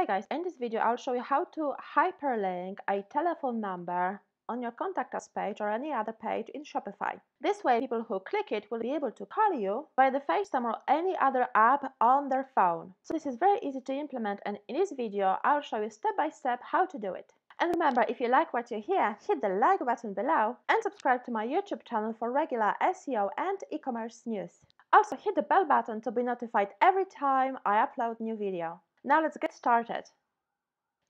Hi guys, in this video I'll show you how to hyperlink a telephone number on your contact us page or any other page in Shopify. This way people who click it will be able to call you via the FaceTime or any other app on their phone. So this is very easy to implement, and in this video I'll show you step by step how to do it. And remember, if you like what you hear, hit the like button below and subscribe to my YouTube channel for regular SEO and e-commerce news. Also hit the bell button to be notified every time I upload new video. Now let's get started.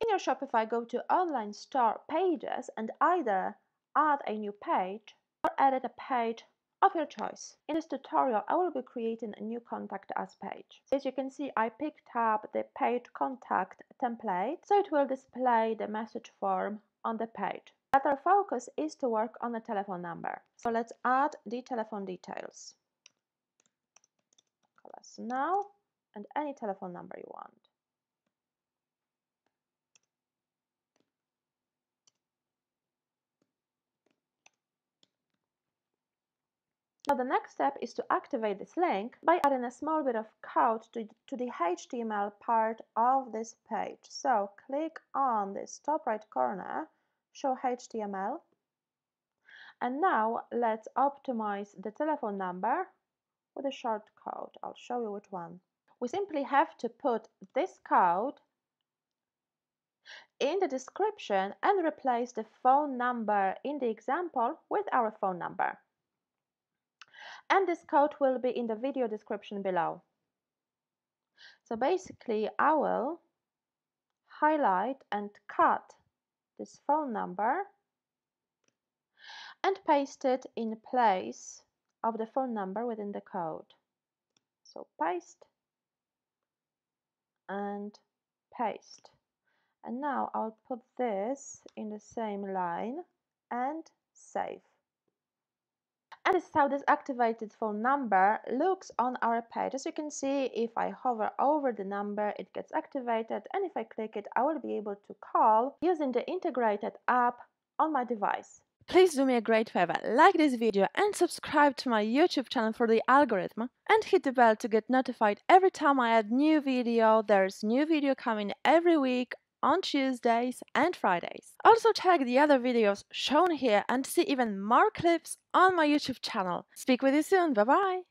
In your Shopify, go to Online Store Pages and either add a new page or edit a page of your choice. In this tutorial, I will be creating a new Contact Us page. As you can see, I picked up the Page Contact template, so it will display the message form on the page. But our focus is to work on the telephone number. So let's add the telephone details. Call us now and any telephone number you want. Now the next step is to activate this link by adding a small bit of code to the HTML part of this page. So click on this top right corner, show HTML, and now let's optimize the telephone number with a short code. I'll show you which one. We simply have to put this code in the description and replace the phone number in the example with our phone number. And this code will be in the video description below. So basically I will highlight and cut this phone number and paste it in place of the phone number within the code. So paste and paste. And now I'll put this in the same line and save. And this is how this activated phone number looks on our page. As you can see, if I hover over the number, it gets activated, and if I click it, I will be able to call using the integrated app on my device. Please do me a great favor, like this video and subscribe to my YouTube channel for the algorithm, and hit the bell to get notified every time I add new video. There's new video coming every week on Tuesdays and Fridays. Also check the other videos shown here and see even more clips on my YouTube channel. Speak with you soon, bye bye!